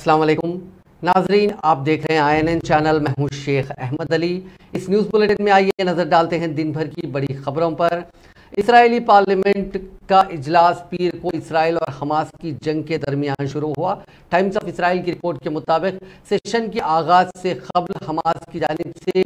अस्सलाम वालेकुम नाजरीन, आप देख रहे हैं INN चैनल। मैं हूँ शेख अहमद अली। इस न्यूज़ बुलेटिन में आइए नज़र डालते हैं दिन भर की बड़ी खबरों पर। इसराइली पार्लियामेंट का इजलास पीर को इसराइल और हमास की जंग के दरमियान शुरू हुआ। टाइम्स ऑफ इसराइल की रिपोर्ट के मुताबिक सेशन के आगाज़ से कब्ल हमास की जानिब से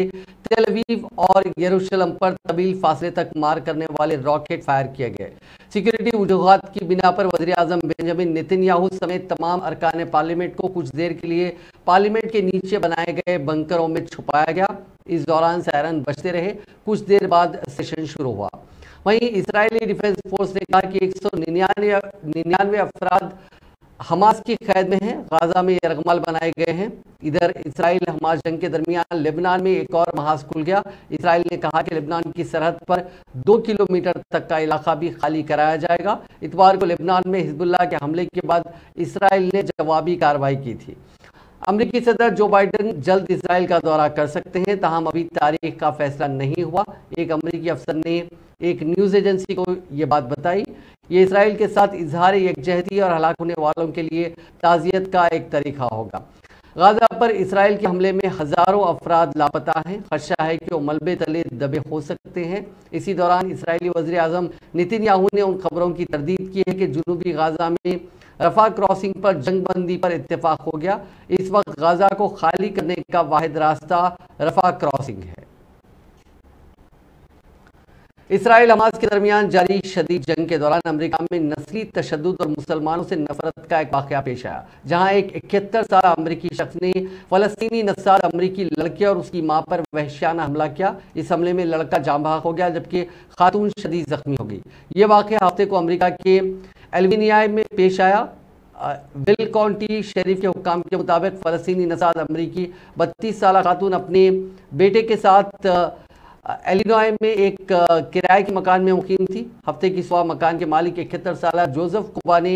तेल अवीव और यरूशलेम पर तवील फासले तक मार करने वाले रॉकेट फायर किए गए। सिक्योरिटी वजूहात की बिना पर वज़ीर-ए-आज़म बेंजामिन नितिन याहू समेत तमाम अरकान पार्लियामेंट को कुछ देर के लिए पार्लियामेंट के नीचे बनाए गए बंकरों में छुपाया गया। इस दौरान सायरन बजते रहे। कुछ देर बाद सेशन शुरू हुआ। वहीं इसराइली डिफेंस फोर्स ने कहा कि 199 अफराद हमास की कैद में हैं। गाजा में यरगमाल बनाए गए हैं। इधर इसराइल हमास जंग के दरमियान लेबनान में एक और महाज खुल गया। इसराइल ने कहा कि लेबनान की सरहद पर 2 किलोमीटर तक का इलाका भी खाली कराया जाएगा। इतवार को लेबनान में हिजबुल्लाह के हमले के बाद इसराइल ने जवाबी कार्रवाई की थी। अमरीकी सदर जो बाइडन जल्द इसराइल का दौरा कर सकते हैं, ताहम अभी तारीख का फैसला नहीं हुआ। एक अमरीकी अफसर ने एक न्यूज़ एजेंसी को ये बात बताई। ये इसराइल के साथ इजहार यकजहती और हलाक होने वालों के लिए ताज़ियत का एक तरीका होगा। गाजा पर इसराइल के हमले में हज़ारों अफराद लापता हैं। खदशा है कि वो मलबे तले दबे हो सकते हैं। इसी दौरान इसराइली वज़ीर-ए-आज़म नितिन याहू ने उन खबरों की तरदीद की है कि जुनूबी गाजा में रफा क्रॉसिंग पर जंगबंदी पर इत्तेफाक हो गया। इस वक्त गाजा को खाली करने का वाहिद रास्ता रफा क्रॉसिंग है। इसराइल हमास के दरमियान जारी शदीद जंग के दौरान अमेरिका में नस्ली तशद्दुद और मुसलमानों से नफरत का एक वाक़या पेश आया, जहां एक 71 साल अमेरिकी शख्स ने फ़लस्तीनी नस्ल अमेरिकी लड़के और उसकी मां पर वहशियाना हमला किया। इस हमले में लड़का जाम बहक हो गया, जबकि खातून शदीद जख्मी हो गई। ये वाक़या हफ्ते को अमेरिका के एल्विनिया में पेश आया। विल काउंटी शरीफ के हुक्म के मुताबिक फ़लस्तीनी नस्ल अमेरिकी 32 साल खातून अपने बेटे के साथ एलिनॉय में एक किराए के मकान में मुकीम थी। हफ्ते की सुबह मकान के मालिक 71 साल जोसेफ कुपा ने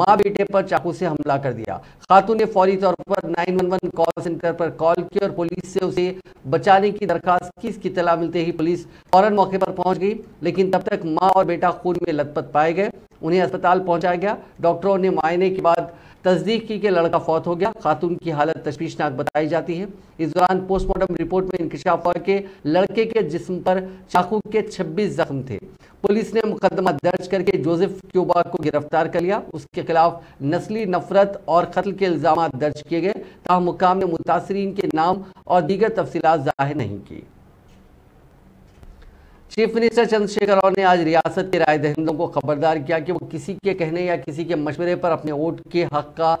माँ बेटे पर चाकू से हमला कर दिया। खातून ने फौरी तौर पर 911 कॉल सेंटर पर कॉल की और पुलिस से उसे बचाने की दरखास्त की। इसकी इत्तला मिलते ही पुलिस फौरन मौके पर पहुंच गई, लेकिन तब तक माँ और बेटा खून में लथपथ पाए गए। उन्हें अस्पताल पहुंचाया गया। डॉक्टरों ने मुआयने के बाद तस्दीक की कि लड़का फौत हो गया। खातून की हालत तशवीशनाक बताई जाती है। इस दौरान पोस्टमार्टम रिपोर्ट में इंकशाफ हुआ कि लड़के के जिस्म पर चाकू के 26 जख्म थे। पुलिस ने मुकदमा दर्ज करके जोसेफ कुपा को गिरफ्तार कर लिया। उसके खिलाफ नस्ली नफरत और कत्ल के इल्जाम दर्ज किए गए, ताहम मुकाम ने मुतासरीन के नाम और दीगर तफसीलात जाहिर नहीं की। चीफ मिनिस्टर चंद्रशेखर राव ने आज रियासत के राय दहिंदों को खबरदार किया कि वो किसी के कहने या किसी के मशवरे पर अपने वोट के हक का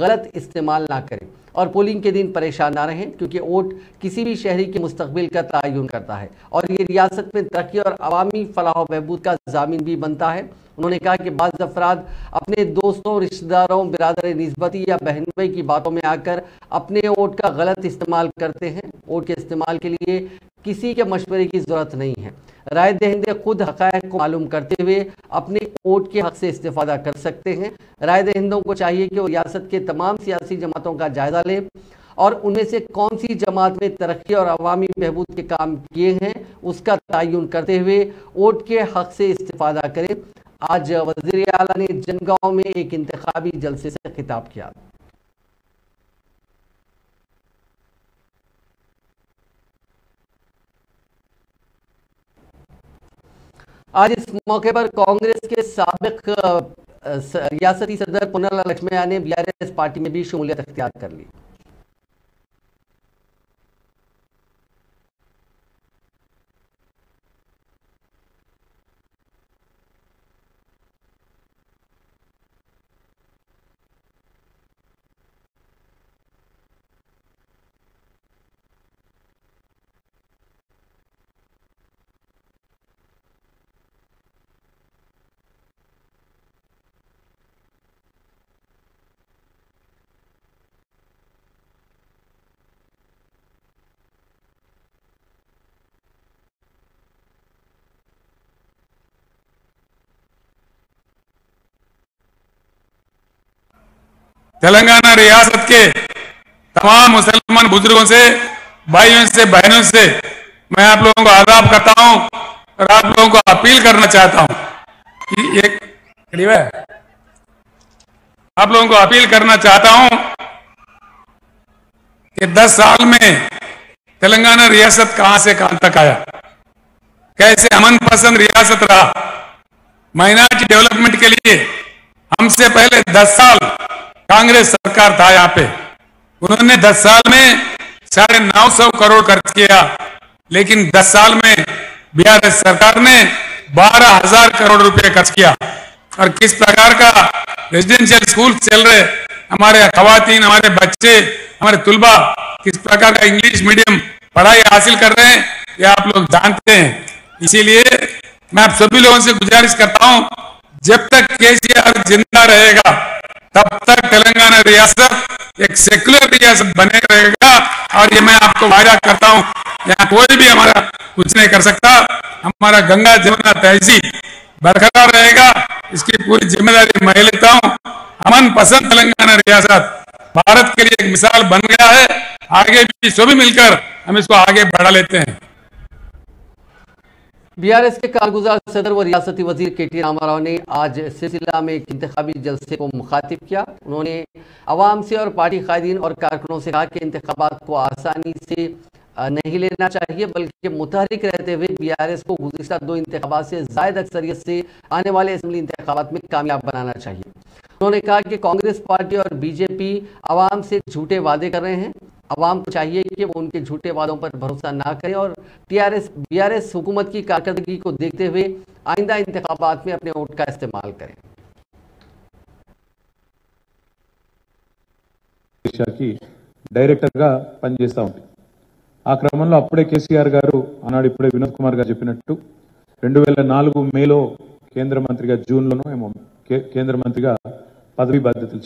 गलत इस्तेमाल ना करें और पोलिंग के दिन परेशान ना रहें, क्योंकि वोट किसी भी शहरी के मुस्तकबिल का तयन करता है और ये रियासत में तरक्की और अवामी फलाह बहबूद का जामिन भी बनता है। उन्होंने कहा कि बाज़ अफराद अपने दोस्तों, रिश्तेदारों, बिरादर निस्बती या बहन भाई की बातों में आकर अपने वोट का गलत इस्तेमाल करते हैं। वोट के इस्तेमाल के लिए किसी के मशवरे की ज़रूरत नहीं है। राय दहिंदे खुद हक़ायक़ को मालूम करते हुए अपने वोट के हक़ से इस्तेफ़ादा कर सकते हैं। राय दहिंदों को चाहिए कि वो रियासत के तमाम सियासी जमातों का जायज़ा लें और उनमें से कौन सी जमात में तरक्की और अवामी बहबूद के काम किए हैं उसका तयन करते हुए वोट के हक़ से इस्तेफ़ादा करें। आज वज़ीर आला ने जनगांव में एक इंतखाबी जलसे से खिताब किया। आज इस मौके पर कांग्रेस के साबिक रियासती सदर पुनला लक्ष्मण ने BRS पार्टी में भी शमूलियत अख्तियार कर ली। तेलंगाना रियासत के तमाम मुसलमान बुजुर्गों से, भाइयों से, बहनों से मैं आप लोगों को आदाब करता हूं और आप लोगों को अपील करना चाहता हूं कि आप लोगों को अपील करना चाहता हूं कि 10 साल में तेलंगाना रियासत कहां से कहां तक आया, कैसे अमन पसंद रियासत रहा। माइनॉरिटी डेवलपमेंट के लिए हमसे पहले 10 साल कांग्रेस सरकार था यहाँ पे, उन्होंने 10 साल में 950 करोड़ खर्च किया, लेकिन 10 साल में बीआरएस सरकार ने 12,000 करोड़ रुपए खर्च किया। और किस प्रकार का रेजिडेंशियल स्कूल चल रहे, हमारे खवातीन, हमारे बच्चे, हमारे तुलबा किस प्रकार का इंग्लिश मीडियम पढ़ाई हासिल कर रहे हैं, ये आप लोग जानते हैं। इसीलिए मैं आप सभी लोगों से गुजारिश करता हूं, जब तक केसीआर जिंदा रहेगा तब तक तेलंगाना रियासत एक सेक्युलर रियासत बने रहेगा। और ये मैं आपको वादा करता हूँ, यहाँ कोई भी हमारा कुछ नहीं कर सकता। हमारा गंगा जमुना तहजीब बरकरार रहेगा, इसकी पूरी जिम्मेदारी मैं लेता हूँ। अमन पसंद तेलंगाना रियासत भारत के लिए एक मिसाल बन गया है, आगे भी सभी मिलकर हम इसको आगे बढ़ा लेते हैं। बीआरएस के कारगुजार सदर व रियासती वजीर के टी रामा राव ने आज सिलसिला में एक इंतखाबी जलसे को मुखातिब किया। उन्होंने आवाम से और पार्टी कायदीन और कारकुनों से कहा कि इंतखाबात को आसानी से नहीं लेना चाहिए, बल्कि मुतहरिक रहते हुए बीआरएस को गुज़िश्ता 2 इंतखाबात से ज़ायद अक्सरियत से आने वाले असम्बली इंतखाबात में कामयाब बनाना चाहिए। उन्होंने कहा कि कांग्रेस पार्टी और बीजेपी आवाम से झूठे वादे कर रहे हैं, आवाम को चाहिए कि वो उनके झूठे वादों पर भरोसा ना करें और बीआरएस हुकूमत की कारकर्दगी को देखते हुए आइंदा इंतखाबात में अपने वोट का इस्तेमाल करें। డైరెక్టర్ గా పనిచేస్తా ఉంటాయి। ఆ క్రమంలో అప్పుడే కేసీఆర్ గారు అన్నాడు, ఇప్పుడే వినోద్ కుమార్ గారు చెప్పినట్టు 2004 మేలో కేంద్ర మంత్రిగా, జూన్లోనూ ఏమో కేంద్ర మంత్రిగా పదవి బాధ్యతలు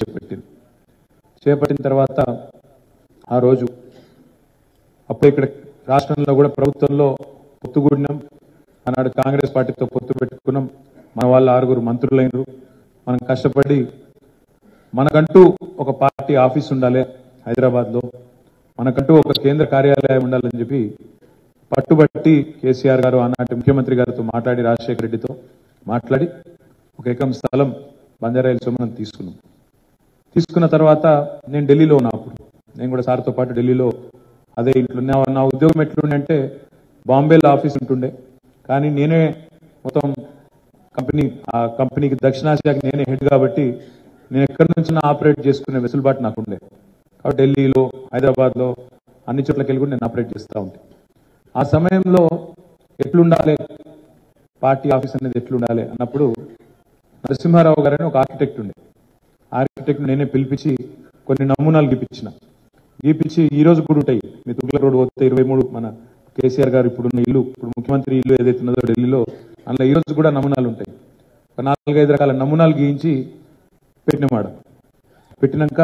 చేపట్టిన తర్వాత ఆ రోజు అప్పుడు ఇక్కడ రాష్ట్రంలో కూడా ప్రభుత్వంలో పొత్తుగూడినాం, ఆనాడు కాంగ్రెస్ పార్టీతో పొత్తు పెట్టుకున్నాం, మన వాళ్ళు 6 మంత్రులైనరు, మనం కష్టపడి మనకంటూ ఒక పార్టీ ఆఫీస్ ఉండాలి, హైదరాబాద్లో మనకంటూ ఒక కేంద్ర కార్యాలయం ఉండాలని చెప్పి పట్టుబట్టి కేసీఆర్ గారు ఆనాటి ముఖ్యమంత్రి గారితో మాట్లాడి, రాజశేఖర రెడ్డితో మాట్లాడి ఒక ఏకం స్థలం బంజారాయిల్స్ మనం తీసుకున్నాం। తీసుకున్న తర్వాత నేను ఢిల్లీలో ఉన్నప్పుడు నేను సార్తో పాటు ఢిల్లీలో అదే ఇంట్లో నా ఉద్యోగం ఎట్లుండే అంటే బాంబేలో ఆఫీస్ ఉంటుండే, కానీ నేనే మొత్తం కంపెనీకి దక్షిణాసియాకి నేనే హెడ్ కాబట్టి నేను ఎక్కడి నుంచి ఆపరేట్ చేసుకునే వెసులుబాటు నాకు ఉండే, కాబట్టి ఢిల్లీలో హైదరాబాద్లో అన్ని చోట్లకి వెళ్ళి కూడా నేను ఆపరేట్ చేస్తూ ఉంటే ఆ సమయంలో ఎట్లుండాలి పార్టీ ఆఫీస్ అనేది ఎట్లుండాలి అన్నప్పుడు నరసింహారావు గారు అని ఒక ఆర్కిటెక్ట్ ఉండే, ఆర్కిటెక్ట్ నేనే పిలిపించి కొన్ని నమూనాలు గీపించిన, గీపించి ఈ రోజు కూడా ఉంటాయి మీ తుగ్ల రోడ్ పోతే 23 మన కేసీఆర్ గారు ఇప్పుడున్న ఇల్లు, ఇప్పుడు ముఖ్యమంత్రి ఇల్లు ఏదైతే ఉన్నదో ఢిల్లీలో అందులో ఈ రోజు కూడా నమూనాలు ఉంటాయి, 4-5 రకాల నమూనాలు గీయించి పెట్టినమాట। పెట్టినాక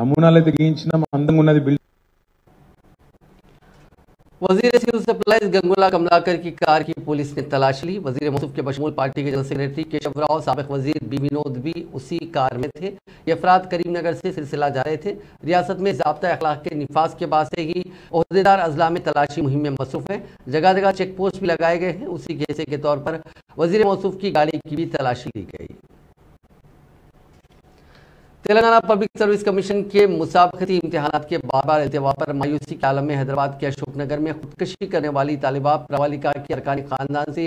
నమూనాలు అయితే గీయించినా అందంగా ఉన్నది బిల్డింగ్। वजीर सिविल सप्लाईज गंगुला कमलाकर की कार की पुलिस ने तलाश ली। वजीर मौसूफ के बशमूल पार्टी के जनरल सेक्रेटरी केशव राव, साबिक वजीर बी विनोद भी उसी कार में थे। ये अफराद करीमनगर से सिलसिला जा रहे थे। रियासत में ज़ाब्ता अखलाक के निफाज के बाद से ही ओहदेदार अजला में तलाशी मुहिम में मसरूफ है। जगह जगह चेक पोस्ट भी लगाए गए हैं। उसी के हिस्से के तौर पर वजीर मौसूफ की गाड़ी की भी तलाशी ली गई। तेलंगाना पब्लिक सर्विस कमीशन के मुसाबकती इम्तिहानात के बार-बार अल्तवा पर मायूसी के आलम में हैदराबाद के अशोकनगर में खुदकशी करने वाली तालिबा प्रवालिका के अरकानी खानदान से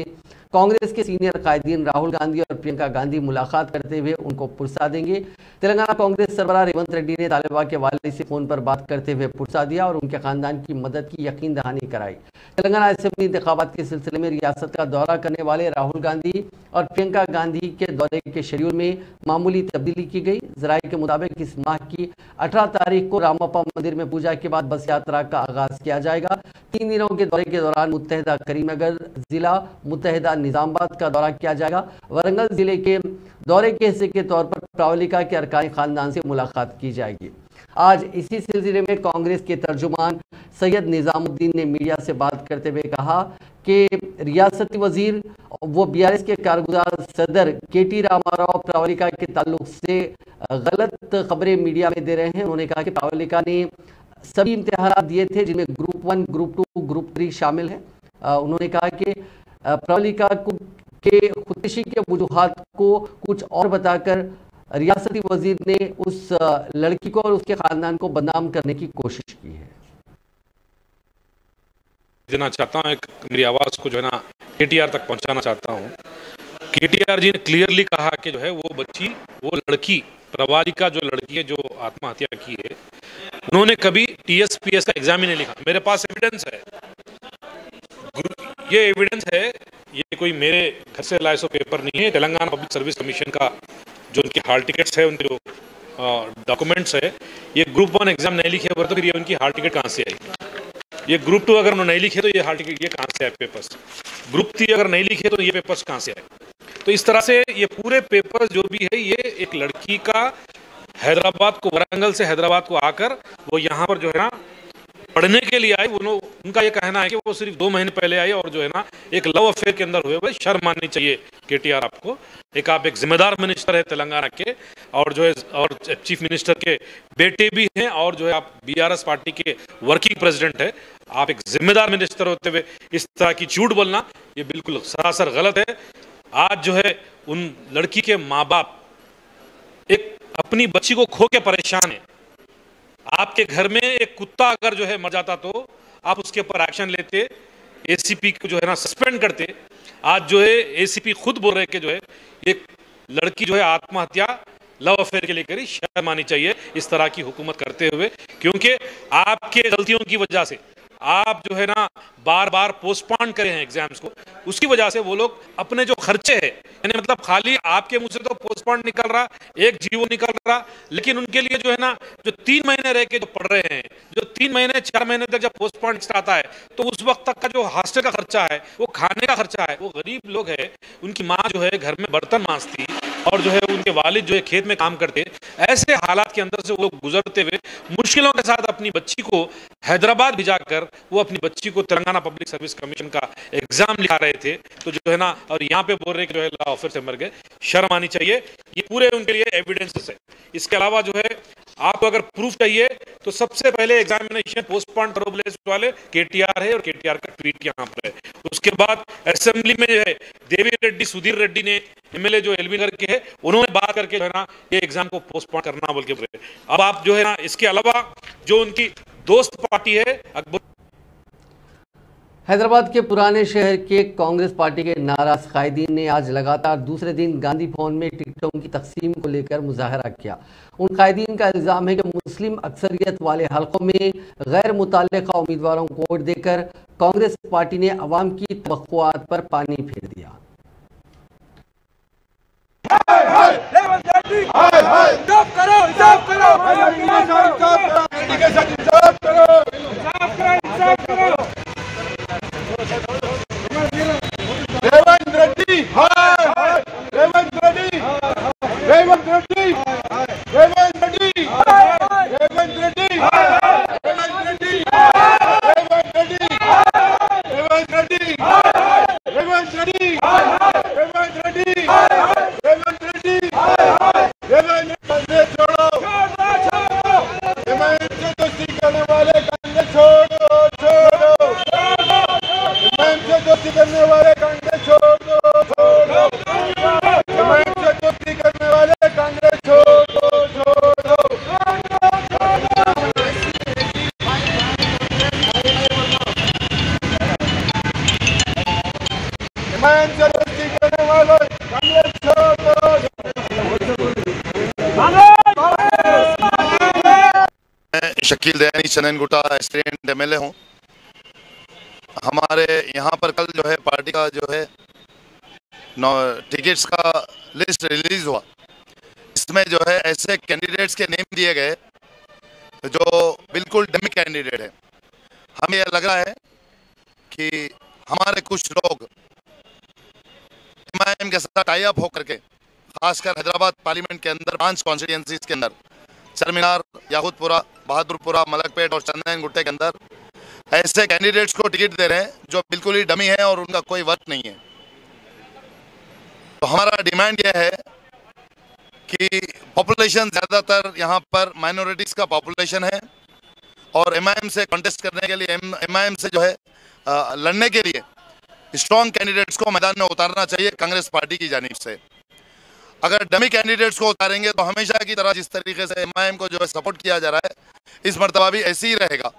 कांग्रेस के सीनियर कायदीन राहुल गांधी और प्रियंका गांधी मुलाकात करते हुए उनको पुरसा देंगे। तेलंगाना कांग्रेस सरबराह रेवंत रेड्डी ने तालिबा के वाले से फोन पर बात करते हुए पुरसा दिया और उनके खानदान की मदद की यकीन दहानी कराई। तेलंगाना असेंबली इंतखाबात के सिलसिले में रियासत का दौरा करने वाले राहुल गांधी और प्रियंका गांधी के दौरे के शेड्यूल में मामूली तब्दीली की गई। जराये के मुताबिक इस माह की 18 तारीख को रामप्पा मंदिर में पूजा के बाद बस यात्रा का आगाज किया जाएगा। 3 दिनों के दौरे के दौरान मुत्तहदा करीमनगर जिला, मुत्तहदा निजामाबाद का दौरा किया जाएगा। वरंगल जिले के दौरे के हिस्से के तौर पर प्रावलिका के अरकान खानदान से मुलाकात की जाएगी। आज इसी सिलसिले में कांग्रेस के तर्जुमान सैयद निज़ामुद्दीन ने मीडिया से बात करते हुए कहा कि रियासती वजीर वो बीआरएस के कारगुजार सदर के टी रामा राव प्रावलिका के ताल्लुक से गलत खबरें मीडिया में दे रहे हैं। उन्होंने कहा कि प्रावलिका ने सभी इम्तिहान दिए थे जिनमें ग्रुप 1, ग्रुप 2, ग्रुप 3 शामिल है। उन्होंने कहा कि प्रावलिका के खुदकशी के वजूहात को कुछ और बताकर रियासती वजीर ने उस लड़की को और उसके खानदान को बदनाम करने की कोशिश की है। देना चाहता हूं, एक मेरी आवाज को जो है ना KTR तक पहुंचाना चाहता हूं। KTR जी ने क्लियरली कहा कि जो है वो बच्ची, वो लड़की, प्रवालिका जो लड़की है जो आत्महत्या की है, उन्होंने कभी TSPS का एग्जाम ही नहीं लिखा। मेरे पास एविडेंस है, ये एविडेंस है, ये कोई मेरे घर से लाए सो पेपर नहीं है। तेलंगाना पब्लिक सर्विस कमीशन का जो उनकी हॉल टिकट्स है, उनके जो डॉक्यूमेंट्स है, ये ग्रुप 1 एग्जाम नहीं लिखे हुए तो फिर ये उनकी हॉल टिकट कहाँ से आई? ये ग्रुप 2 अगर नहीं लिखे तो ये हॉल टिकट ये कहाँ से आए पेपर्स? ग्रुप 3 अगर नहीं लिखे तो ये पेपर्स कहाँ से आए? तो इस तरह से ये पूरे पेपर्स जो भी है, ये एक लड़की का हैदराबाद को, वरंगल से हैदराबाद को आकर वो यहाँ पर जो है ना पढ़ने के लिए आए। उनका ये कहना है कि वो सिर्फ 2 महीने पहले आए और जो है ना एक लव अफेयर के अंदर हुए। भाई शर्म माननी चाहिए KTR आपको, आप एक जिम्मेदार मिनिस्टर है तेलंगाना के और जो है और चीफ मिनिस्टर के बेटे भी हैं और जो है आप BRS पार्टी के वर्किंग प्रेसिडेंट है। आप एक जिम्मेदार मिनिस्टर होते हुए इस तरह की झूठ बोलना ये बिल्कुल सरासर गलत है। आज जो है उन लड़की के माँ बाप एक अपनी बच्ची को खो के परेशान है। आपके घर में एक कुत्ता अगर जो है मर जाता तो आप उसके ऊपर एक्शन लेते, ACP को जो है ना सस्पेंड करते। आज जो है ACP खुद बोल रहे कि जो है एक लड़की जो है आत्महत्या लव अफेयर के लिए करी। शर्म आनी चाहिए इस तरह की हुकूमत करते हुए, क्योंकि आपके गलतियों की वजह से आप जो है ना बार बार पोस्टपोन करे हैं एग्जाम्स को। उसकी वजह से वो लोग अपने जो खर्चे हैं, यानी मतलब खाली आपके मुंह से तो पोस्टपोन निकल रहा, एक GO निकल रहा, लेकिन उनके लिए जो है ना जो 3 महीने रह के जो पढ़ रहे हैं, जो 3 महीने 4 महीने तक जब पोस्टपोन आता है तो उस वक्त तक का जो हॉस्टल का खर्चा है, वो खाने का खर्चा है। वो गरीब लोग है, उनकी माँ जो है घर में बर्तन मांजती और जो है उनके वालिद जो है खेत में काम करते। ऐसे हालात के अंदर से वो लोग गुजरते हुए मुश्किलों के साथ अपनी बच्ची को हैदराबाद भिजाकर वो अपनी बच्ची को तेलंगाना पब्लिक सर्विस कमीशन का एग्जाम लिखा रहे थे, तो जो है ना और यहाँ पे बोल रहे कि जो है लॉ ऑफिस से मर गए। शर्म आनी चाहिए। ये पूरे उनके लिए एविडेंसेस है। इसके अलावा जो है आपको अगर प्रूफ चाहिए तो सबसे पहले एग्जामिनेशन पोस्टपोन ट्रोबलेस वाले KTR है और KTR का ट्वीट यहाँ पर है। उसके बाद असेंबली में जो है देवी रेड्डी, सुधीर रेड्डी ने MLA जो एलबी करके है, उन्होंने बात करके जो है ना ये एग्जाम को पोस्टपोन करना बोल के बोले। अब आप जो है ना इसके अलावा जो उनकी दोस्त पार्टी है अकबर, हैदराबाद के पुराने शहर के कांग्रेस पार्टी के नाराज कायदीन ने आज लगातार दूसरे दिन गांधी भवन में टिकटों की तकसीम को लेकर मुजाहरा किया। उन कायदीन का इल्ज़ाम है कि मुस्लिम अक्सरियत वाले हलकों में गैर मुतल्लिक़ा उम्मीदवारों को वोट देकर कांग्रेस पार्टी ने अवाम की तवक्कुआत पर पानी फेर दिया। शकील दयानी चनन गुटा एस्टेंट MLA हूँ। हमारे यहाँ पर कल जो है पार्टी का जो है टिकट्स का लिस्ट रिलीज हुआ, इसमें जो है ऐसे कैंडिडेट्स के नेम दिए गए जो बिल्कुल डमी कैंडिडेट है। हमें यह लग रहा है कि हमारे कुछ लोग MIM के साथ टाई अप होकर के, खासकर हैदराबाद पार्लियामेंट के अंदर 5 कॉन्स्टिट्यूएंसीज के अंदर, चर्मिनार, याहूदपुरा, बहादुरपुरा, मलकपेट और चंदन गुट्टे के अंदर ऐसे कैंडिडेट्स को टिकट दे रहे हैं जो बिल्कुल ही डमी है और उनका कोई वर्थ नहीं है। तो हमारा डिमांड यह है कि पॉपुलेशन ज़्यादातर यहाँ पर माइनॉरिटीज़ का पॉपुलेशन है और MIM से कॉन्टेस्ट करने के लिए, MIM से जो है लड़ने के लिए स्ट्रॉन्ग कैंडिडेट्स को मैदान में उतारना चाहिए कांग्रेस पार्टी की जानिब से। अगर डमी कैंडिडेट्स को उतारेंगे तो हमेशा की तरह जिस तरीके से एमआईएम को जो है सपोर्ट किया जा रहा है इस मरतबा भी ऐसे ही रहेगा।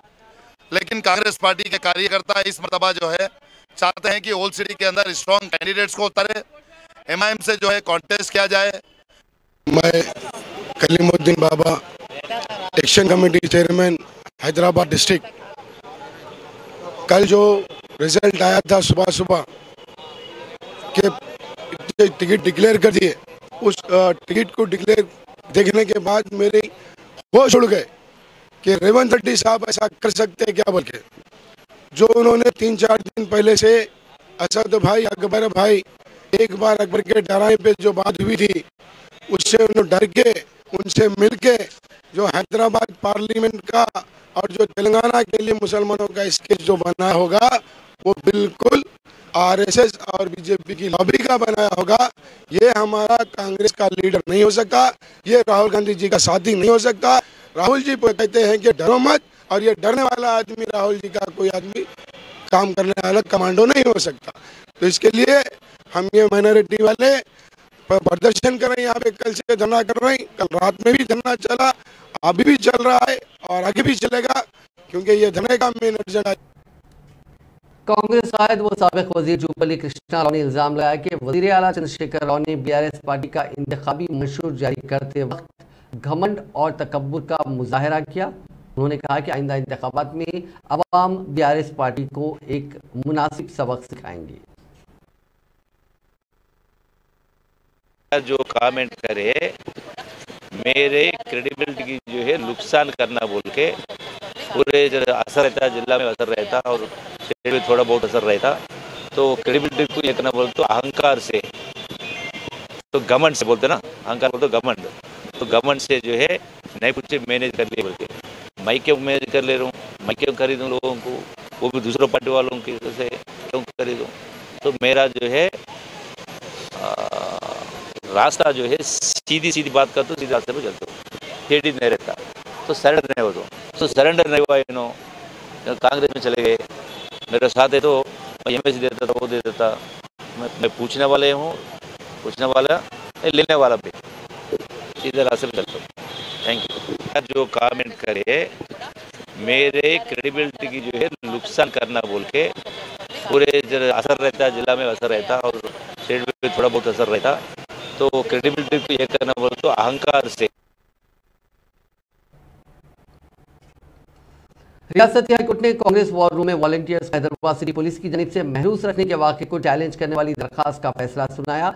लेकिन कांग्रेस पार्टी के कार्यकर्ता इस मरतबा जो है चाहते हैं कि ओल्ड सिटी के अंदर स्ट्रॉन्ग कैंडिडेट्स को उतारे, एमआईएम से जो है कॉन्टेस्ट किया जाए। मैं Kalimuddin Baba, action committee chairman Hyderabad district. कल जो रिजल्ट आया था सुबह सुबह के टिकट डिक्लेयर कर दिए, उस टिकट को डिक्लेयर देखने के बाद मेरे होश उड़ गए कि रेवंत रेड्डी साहब ऐसा कर सकते हैं क्या बोल के। जो उन्होंने 3-4 दिन पहले से असद भाई, अकबर भाई, एक बार अकबर के डराने पे जो बात हुई थी उससे उन्होंने डर के उनसे मिल के जो हैदराबाद पार्लियामेंट का और जो तेलंगाना के लिए मुसलमानों का स्केच जो बना होगा वो बिल्कुल आरएसएस और बीजेपी की लॉबी का बनाया होगा। ये हमारा कांग्रेस का लीडर नहीं हो सकता, ये राहुल गांधी जी का साथी नहीं हो सकता। राहुल जी कहते हैं कि डरो मत, और ये डरने वाला आदमी राहुल जी का कोई आदमी काम करने वाला कमांडो नहीं हो सकता। तो इसके लिए हम ये माइनॉरिटी वाले प्रदर्शन कर रहे हैं, यहाँ पे कल से धरना कर रहे हैं, कल रात में भी धरना चला, अभी भी चल रहा है और आगे भी चलेगा, क्योंकि ये धरने का मेन एजेंडा है। कांग्रेस आयद वो साबिक वजीर जूपली कृष्णा राव ने इल्जाम लगाया कि वजीर आला चंद्रशेखर राव ने बीआरएस पार्टी का इंतखाबी मंशूर जारी करते वक्त घमंड और तकब्बुर का मुजाहरा किया। उन्होंने कहा कि आइंदा इंतखाबात में अवाम बीआरएस पार्टी को एक मुनासिब सबक सिखाएंगे। जो कमेंट करे मेरे क्रेडिबिलिटी की जो है नुकसान करना बोल के पूरे असर रहता, जिला में असर रहता और भी थोड़ा बहुत असर रहता, तो क्रेडिबिलिटी को इतना बोलते तो अहंकार से, तो घमंड से बोलते ना, अहंकार बोलते घमंड, तो घमंड से जो है नहीं कुछ मैनेज कर लिए बोलते। मैं क्यों मैनेज कर ले रहा हूँ, मैं क्यों खरीदूँ लोगों को, वो भी दूसरों पार्टी वालों की से क्यों खरीदूँ। तो मेरा जो है रास्ता जो है सीधी सीधी बात करता हूँ, सीधे रास्ते पर चलता हूँ, सीढ़ी नहीं रहता, तो सरेंडर नहीं होता, तो सरेंडर नहीं हुआ। इन्हों कांग्रेस में चले गए, मेरे साथ है तो मैं एमएससी देता था, वो दे देता, मैं पूछने वाले हूँ, पूछने वाला लेने वाला भी, सीधे रास्ते पर चलता हूँ। Thank you. जो कमेंट करे मेरे क्रेडिबिलिटी की जो है नुकसान करना बोल के पूरे असर रहता, जिला में असर रहता और स्टेट में थोड़ा बहुत असर रहता, तो क्रेडिबिलिटी को ये करना बोल तो अहंकार से। रियासती हाईकोर्ट ने कांग्रेस वॉर रूम में वॉलंटियर्स हैदराबाद सिटी पुलिस की जानिब से महरूस रखने के वाक़े को चैलेंज करने वाली दरखास्त का फैसला सुनाया।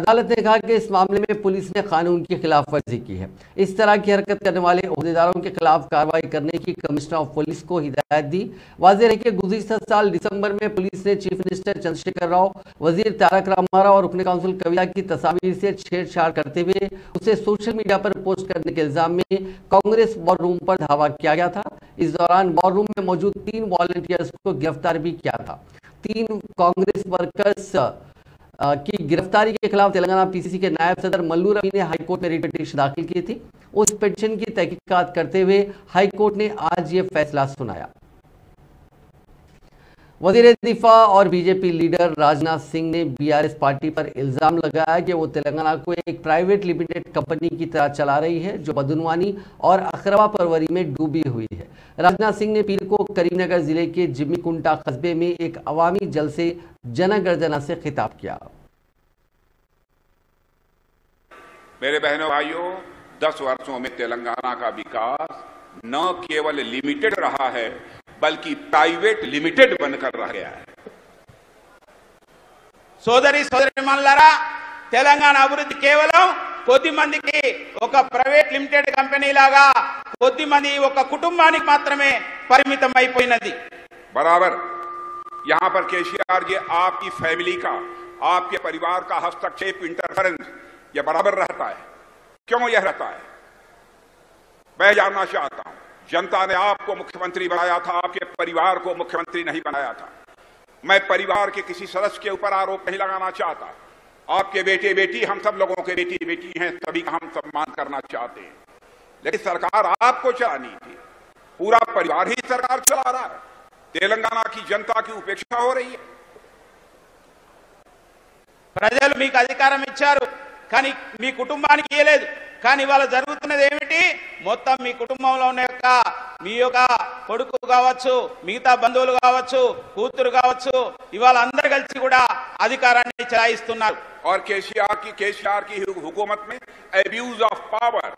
अदालत ने कहा कि इस मामले में पुलिस ने कानून की खिलाफ वर्जी की है। इस तरह की हरकत करने वाले अहदेदारों के खिलाफ कार्रवाई करने की कमिश्नर ऑफ पुलिस को हिदायत दी। वाज़ेह रहे कि गुज़िश्ता साल दिसंबर में पुलिस ने चीफ मिनिस्टर चंद्रशेखर राव, वजीर तारक रामा राव और रुकन काउंसिल कविता की तस्वीर से छेड़छाड़ करते हुए उसे सोशल मीडिया पर पोस्ट करने के इल्जाम में कांग्रेस वॉर रूम पर धावा किया गया था। इस दौरान वॉर रूम में मौजूद 3 वॉलंटियर्स को गिरफ्तार भी किया था। 3 कांग्रेस वर्कर्स की गिरफ्तारी के खिलाफ तेलंगाना पीसीसी के नायब सदर मल्लू रवि ने हाईकोर्ट में रिट पिटीशन दाखिल की थी। उस पिटीशन की तहकीकात करते हुए हाईकोर्ट ने आज ये फैसला सुनाया। वजीर दिफा और बीजेपी लीडर राजनाथ सिंह ने बीआरएस पार्टी पर इल्जाम लगाया कि वो तेलंगाना को एक प्राइवेट लिमिटेड कंपनी की तरह चला रही है जो बदनवानी और अखरवा परवरी में डूबी हुई है। राजनाथ सिंह ने पीर को करीमनगर जिले के जिम्मीकुंटा कस्बे में एक अवामी जलसे जनगर्जना से खिताब किया। मेरे बहनों भाइयों, 10 वर्षों में तेलंगाना का विकास न केवल लिमिटेड रहा है बल्कि प्राइवेट लिमिटेड बनकर रह गया है। సోదరి సోదరిమణులారా, తెలంగాణ అభివృద్ధి కేవలం కొద్దిమందికి ఒక ప్రైవేట్ లిమిటెడ్ కంపెనీ లాగా కొద్దిమంది ఒక కుటుంబానికి మాత్రమే పరిమితం అయిపోయినది। बराबर यहाँ पर केसीआर जी आपकी फैमिली का, आपके परिवार का हस्तक्षेप, इंटरफेरेंस ये बराबर रहता है। क्यों यह रहता है, मैं जानना चाहता हूं। जनता ने आपको मुख्यमंत्री बनाया था, आपके परिवार को मुख्यमंत्री नहीं बनाया था। मैं परिवार के किसी सदस्य के ऊपर आरोप नहीं लगाना चाहता। आपके बेटे बेटी हम सब लोगों के बेटी बेटी हैं, सभी का हम सम्मान करना चाहते हैं, लेकिन सरकार आपको चलानी थी। पूरा परिवार ही सरकार चला रहा है। तेलंगाना की जनता की उपेक्षा हो रही है। प्रजलु मीकु अधिकारं इच्चारु కానీ మీ కుటుంబానికి ఇయ్యలేదు కానీ ఇవాళ జరుగుతున్నది ఏమిటి మొత్తం మీ కుటుంబంలో ఉన్న మీ యొక్క కొడుకు కావచ్చు మిగతా బంధువులు కావచ్చు కూతురు కావచ్చు ఇవాళ అందరూ కలిసి కూడా అధికారాన్ని చలాయిస్తున్నారు और केसीआर की हुकूमत में एब्यूज ऑफ पावर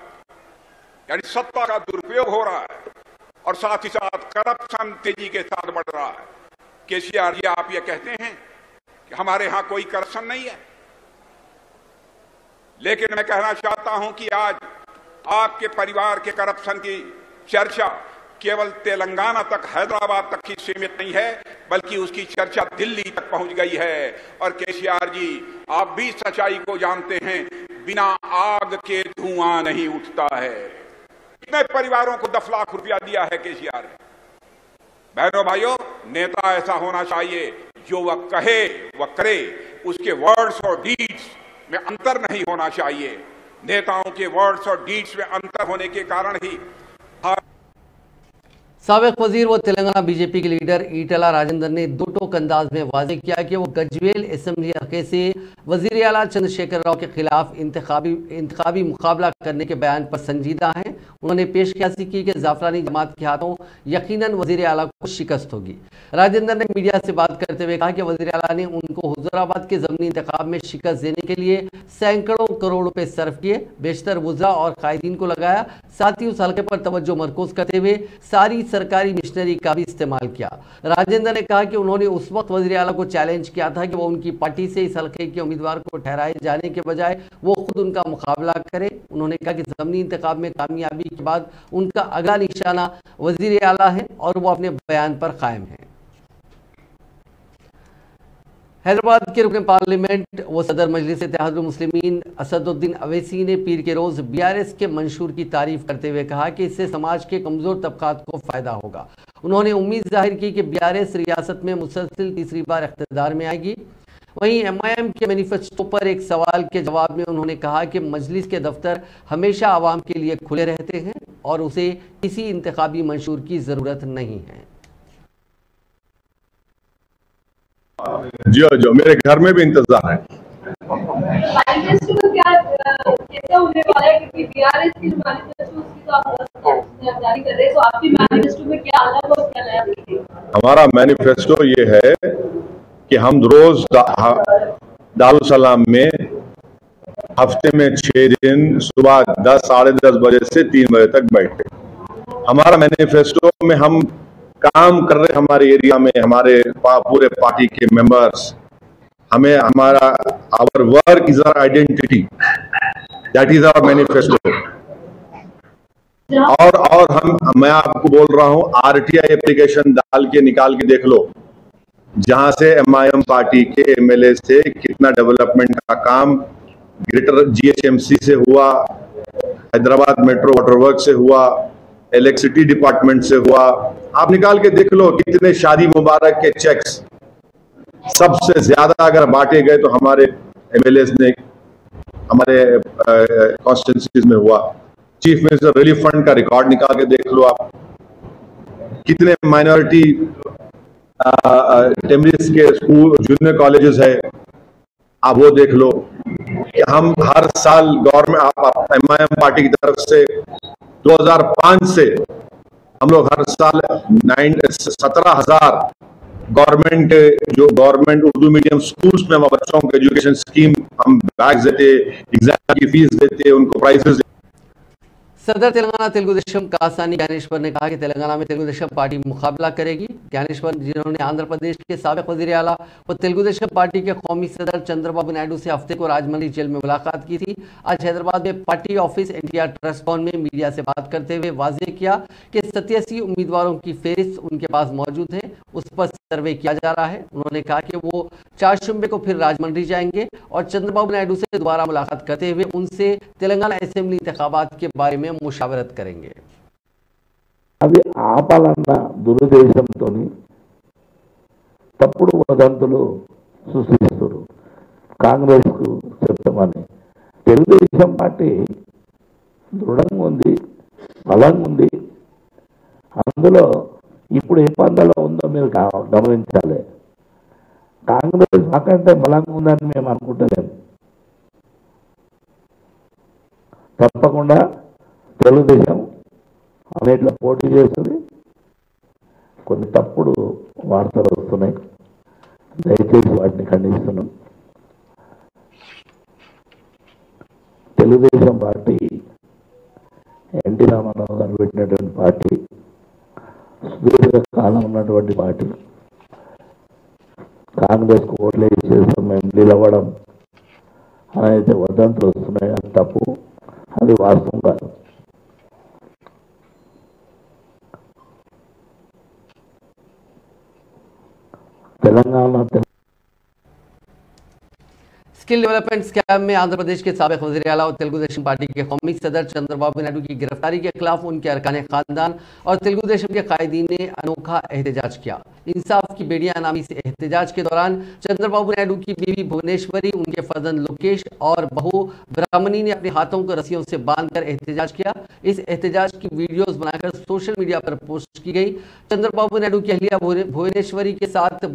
यानी सत्ता का दुरुपयोग हो रहा है और साथ ही साथ करप्शन तेजी के साथ बढ़ रहा है। केसीआर जी आप ये कहते हैं कि हमारे यहां कोई करप्शन नहीं है, लेकिन मैं कहना चाहता हूं कि आज आपके परिवार के करप्शन की चर्चा केवल तेलंगाना तक हैदराबाद तक ही सीमित नहीं है बल्कि उसकी चर्चा दिल्ली तक पहुंच गई है। और केसीआर जी आप भी सच्चाई को जानते हैं, बिना आग के धुआं नहीं उठता है। कितने परिवारों को 10 लाख रुपया दिया है केसीआर ने। बहनों भाइयों, नेता ऐसा होना चाहिए जो वह कहे वह करे, उसके वर्ड्स और डीड्स में अंतर नहीं होना चाहिए। नेताओं के वर्ड्स और डीड्स में अंतर होने के कारण ही साबिक वजीर व तेलंगाना बीजेपी के लीडर ईटला राजेंद्र ने दो टोक अंदाज में वाजे किया कि वो गजवेल असेंबली हल्के से वजीर आला चंद्रशेखर राव के खिलाफ इंतखाबी मुकाबला करने के बयान पर संजीदा हैं। उन्होंने पेशकशी की कि जाफरानी जमात के हाथों यकीनन वजीर आला को शिकस्त होगी। राजेंद्र ने मीडिया से बात करते हुए कहा कि वजीर आला ने उनको हुजराबाद के जमनी इंतखाब में शिकस्त देने के लिए सैकड़ों करोड़ रुपए सर्फ किए, बेशतर वुजरा और कायदीन को लगाया। साथ ही उस हल्के पर तवज्जो मरकूज करते हुए सारी सरकारी मिशनरी का भी इस्तेमाल किया। राजेंद्र ने कहा कि उन्होंने उस वक्त वज़ीर आला को चैलेंज किया था कि वो उनकी पार्टी से इस हल्के के उम्मीदवार को ठहराए जाने के बजाय वो खुद उनका मुकाबला करें। उन्होंने कहा कि ज़मीनी इंतखाब में कामयाबी के बाद उनका अगला निशाना वज़ीर आला है और वो अपने बयान पर कायम है। हैदराबाद के रुकन पार्लियामेंट व सदर मजलिस इत्तेहादुल मुस्लिमीन असदुद्दीन अवेसी ने पीर के रोज़ बीआरएस के मंशूर की तारीफ करते हुए कहा कि इससे समाज के कमज़ोर तबकात को फ़ायदा होगा। उन्होंने उम्मीद जाहिर की कि बीआरएस रियासत में मुसलसिल तीसरी बार इख्तिदार में आएगी। वहीं एमआईएम के मैनिफेस्टो पर एक सवाल के जवाब में उन्होंने कहा कि मजलिस के दफ्तर हमेशा आवाम के लिए खुले रहते हैं और उसे किसी इंतखाबी मंशूर की ज़रूरत नहीं है। जी मेरे घर में भी इंतजार है। हमारा मैनिफेस्टो ये है कि हम रोज दारुसलाम में हफ्ते में 6 दिन सुबह 10 साढ़े 10 बजे से 3 बजे तक बैठे। हमारा मैनिफेस्टो में हम काम कर रहे हमारे एरिया में, हमारे पूरे पार्टी के मेंबर्स, हमें हमारा our work is our identity, that is our manifesto. और हम मैं आपको बोल रहा हूं, आरटीआई एप्लीकेशन डाल के निकाल के देख लो, जहां से एमआईएम पार्टी के एमएलए से कितना डेवलपमेंट का काम ग्रेटर जीएचएमसी से हुआ, हैदराबाद मेट्रो वाटर वर्क से हुआ, इलेक्ट्रिसिटी डिपार्टमेंट से हुआ। आप निकाल के देख लो कितने शादी मुबारक के चेक्स सबसे ज्यादा अगर बांटे गए तो हमारे एमएलए ने हमारे कॉन्स्टिट्यूंसीज में हुआ। चीफ मिनिस्टर रिलीफ फंड का रिकॉर्ड निकाल के देख लो आप, कितने माइनॉरिटी टेमरिस के स्कूल जूनियर कॉलेजेस है, आप वो देख लो। कि हम हर साल गवर्नमेंट एमआईएम पार्टी की तरफ से 2005 से हम लोग हर साल 17,000 गवर्नमेंट उर्दू मीडियम स्कूल्स में बच्चों को एजुकेशन स्कीम हम बैग देते, एग्जाम की फीस देते, उनको प्राइजेस देते। सदर तेलंगाना तेलुगुदेशम का आसानी ज्ञानेश्वर ने कहा कि तेलंगाना में तेलुगुदेशम पार्टी मुकाबला करेगी। ज्ञानेश्वर जिन्होंने आंध्र प्रदेश के साबिक वजीर आला और तेलुगुदेशम पार्टी के कौमी सदर चंद्रबाबू नायडू से हफ्ते को राजमंडली जेल में मुलाकात की थी, आज हैदराबाद में पार्टी ऑफिस एनटीआर ट्रस्ट भवन में मीडिया से बात करते हुए वाजे किया कि 87 उम्मीदवारों की फहरिस्त उनके पास मौजूद है, उस पर सर्वे किया जा रहा है। उन्होंने कहा कि वो 4 जुम्मे को फिर राजमंडली जाएंगे और चंद्रबाबू नायडू से दोबारा मुलाकात करते हुए उनसे तेलंगाना असेंबली इंतखाबात के बारे में मुशावरत करेंगे। अभी ఆపాలన్న దురుద్దేశంతోని తప్పుడు వదంతులు సృష్టిస్తారు కాంగ్రెస్ కు చెప్తామని। తెలుగుదేశం పార్టీ దృఢంగా ఉంది, బలంగా ఉంది, అందులో ఇప్పుడు ఏ పందలో ఉందో మీరు గమనించాలి। కాంగ్రెస్ మాకంటే బలంగా ఉందని మేము అనుకుంటలేము, తప్పకుండా తెలుగుదేశం అనేట్ల పోటీ చేస్తుంది. కొన్ని తప్పుడు వార్తలు వస్తున్నాయి, దయచేసి వాటిని ఖండిస్తున్నాం. తెలుగుదేశం పార్టీ ఎన్టీ రామారావు గారు పెట్టినటువంటి పార్టీ, సుదీర్ఘకాలం ఉన్నటువంటి పార్టీ. కాంగ్రెస్కు ఓట్లు వేసేస్తాం మేము నిలవడం అనేది వదంతులు వస్తున్నాయి, అది తప్పు, అది వాస్తవం కాదు. तेलंगाना स्किल डेवलपमेंट स्कैम में आंध्र प्रदेश के साबिक वज़ीर आला और तेलुगु देशम पार्टी के कौमी सदर चंद्रबाबू नायडू की गिरफ्तारी के खिलाफ उनके अरकान खानदान और तेलुगु देशम के कायदीन ने अनोखा एहतजाज किया. इंसाफ की बेड़ियां नामी से एहतजाज के दौरान चंद्रबाबू नायडू की बीवी भुवनेश्वरी, उनके फर्जंद लोकेश और बहू ब्राह्मणी ने अपने हाथों को रस्सियों से बांधकर एहतजाज किया. इस एहतजाज की वीडियोज बनाकर सोशल मीडिया पर पोस्ट की गई. चंद्रबाबू नायडू की अहलिया भुवनेश्वरी के साथ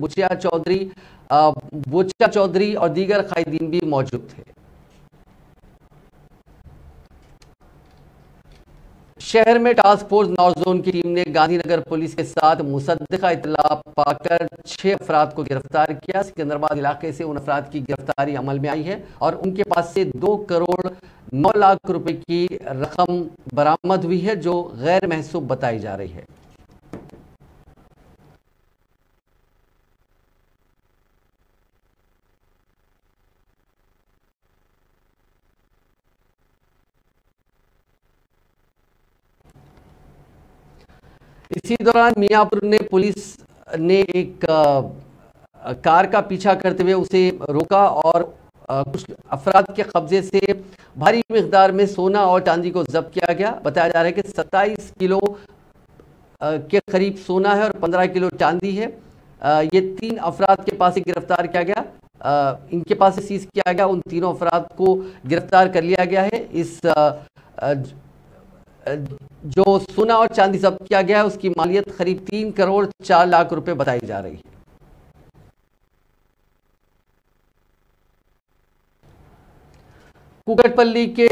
बोच्चा चौधरी और दीगर कायदीन भी मौजूद थे. शहर में टास्क फोर्स नॉर्थ जोन की टीम ने गांधीनगर पुलिस के साथ मुसद्दका इतला पाकर 6 अफराद को गिरफ्तार किया. सिकंदराबाद इलाके से उन अफराद की गिरफ्तारी अमल में आई है और उनके पास से 2 करोड़ 9 लाख रुपए की रकम बरामद हुई है, जो गैर महसूब बताई जा रही है. इसी दौरान मियापुर में पुलिस ने एक कार का पीछा करते हुए उसे रोका और कुछ अफराद के कब्जे से भारी मिकदार में सोना और चांदी को जब्त किया गया. बताया जा रहा है कि 27 किलो के करीब सोना है और 15 किलो चांदी है. ये 3 अफराद के पास से गिरफ्तार किया गया, इनके पास से सीज किया गया. उन तीनों अफराद को गिरफ्तार कर लिया गया है. इस जो सोना और चांदी जब्त किया गया है उसकी मालियत करीब 3 करोड़ 4 लाख रुपए बताई जा रही है. कुकटपल्ली के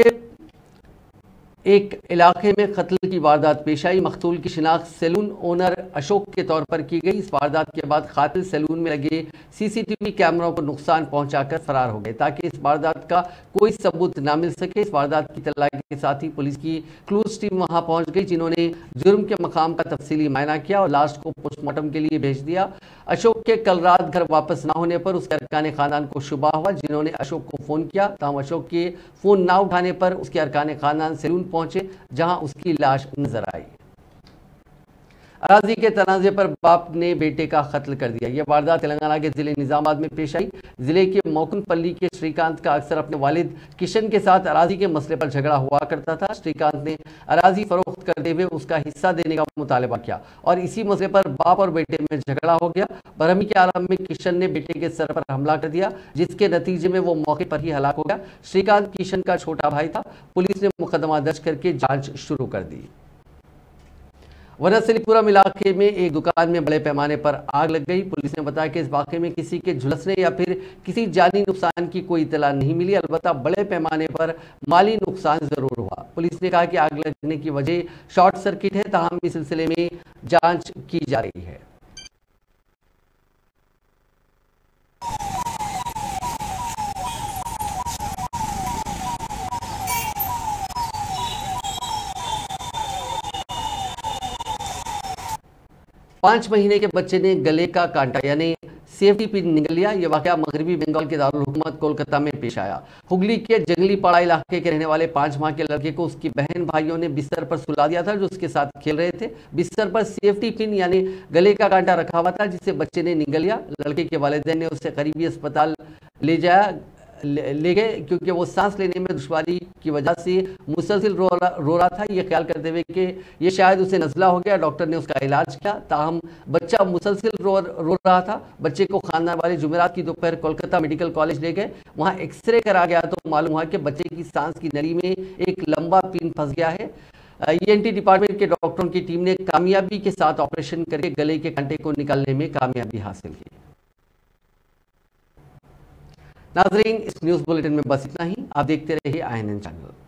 एक इलाके में कत्ल की वारदात पेश आई. मकतूल की शिनाख्त सैलून ओनर अशोक के तौर पर की गई. इस वारदात के बाद कातिल सैलून में लगे सीसीटीवी कैमरों को नुकसान पहुंचाकर फरार हो गए ताकि इस वारदात का कोई सबूत ना मिल सके. इस वारदात की तलाश के साथ ही पुलिस की क्लूज टीम वहां पहुंच गई, जिन्होंने जुर्म के मकाम का तफसीली मायना किया और लाश को पोस्टमार्टम के लिए भेज दिया. अशोक के कल रात घर वापस ना होने पर उसके अरकान खानदान को शुबा हुआ, जिन्होंने अशोक को फ़ोन किया. तमाम अशोक के फ़ोन ना उठाने पर उसके अरकान खानदान सैलून पहुंचे, जहां उसकी लाश नजर आई. अराजी के तनाजे पर बाप ने बेटे का कत्ल कर दिया. यह वारदात तेलंगाना के जिले निज़ामाबाद में पेश आई. जिले के मौकनपल्ली के श्रीकांत का अक्सर अपने वालिद किशन के साथ अराजी के मसले पर झगड़ा हुआ करता था. श्रीकांत ने अराजी फरोख्त करते हुए उसका हिस्सा देने का मुतालबा किया और इसी मसले पर बाप और बेटे में झगड़ा हो गया. बरहमी के आलम में किशन ने बेटे के सर पर हमला कर दिया, जिसके नतीजे में वो मौके पर ही हलाक हो गया. श्रीकांत किशन का छोटा भाई था. पुलिस ने मुकदमा दर्ज करके जाँच शुरू कर दी. वनस्थलीपुरम इलाके में एक दुकान में बड़े पैमाने पर आग लग गई. पुलिस ने बताया कि इस वाक़े में किसी के झुलसने या फिर किसी जानी नुकसान की कोई इतला नहीं मिली, अलबत्ता बड़े पैमाने पर माली नुकसान ज़रूर हुआ. पुलिस ने कहा कि आग लगने की वजह शॉर्ट सर्किट है, ताहम इस सिलसिले में जांच की जा रही है. पाँच महीने के बच्चे ने गले का कांटा यानी सेफ्टी पिन निगल लिया. यह वाक़या मगरबी बंगाल के दारुल हुकूमत कोलकाता में पेश आया. हुगली के जंगलीपाड़ा इलाके के रहने वाले 5 माह के लड़के को उसकी बहन भाइयों ने बिस्तर पर सुला दिया था, जो उसके साथ खेल रहे थे. बिस्तर पर सेफ्टी पिन यानी गले का कांटा रखा हुआ था, जिसे बच्चे ने निगल लिया. लड़के के वालिदैन ने उसे करीबी अस्पताल ले गए क्योंकि वो सांस लेने में दुश्वारी की वजह से मुसलसिल रो रहा था. ये ख्याल करते हुए कि ये शायद उसे नज़ला हो गया, डॉक्टर ने उसका इलाज किया, ताहम बच्चा मुसलसिल रो रहा था. बच्चे को खानदान वाले जुमेरात की दोपहर कोलकाता मेडिकल कॉलेज ले गए. वहाँ एक्सरे करा गया तो मालूम हुआ कि बच्चे की सांस की नली में एक लंबा पिन फंस गया है. ENT डिपार्टमेंट के डॉक्टरों की टीम ने कामयाबी के साथ ऑपरेशन करके गले के कांटे को निकालने में कामयाबी हासिल की. नाजरीन, इस न्यूज़ बुलेटिन में बस इतना ही. आप देखते रहिए INN चैनल.